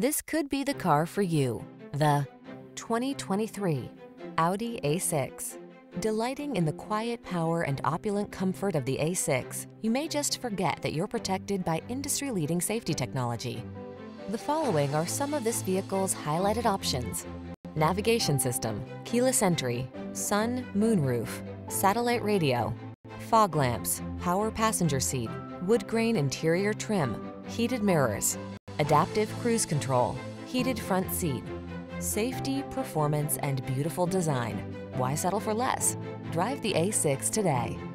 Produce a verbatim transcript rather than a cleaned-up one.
This could be the car for you. The twenty twenty-three Audi A six. Delighting in the quiet power and opulent comfort of the A six, you may just forget that you're protected by industry-leading safety technology. The following are some of this vehicle's highlighted options: navigation system, keyless entry, sun, moonroof, satellite radio, fog lamps, power passenger seat, wood grain interior trim, heated mirrors, adaptive cruise control, heated front seat. Safety, performance, and beautiful design. Why settle for less? Drive the A six today.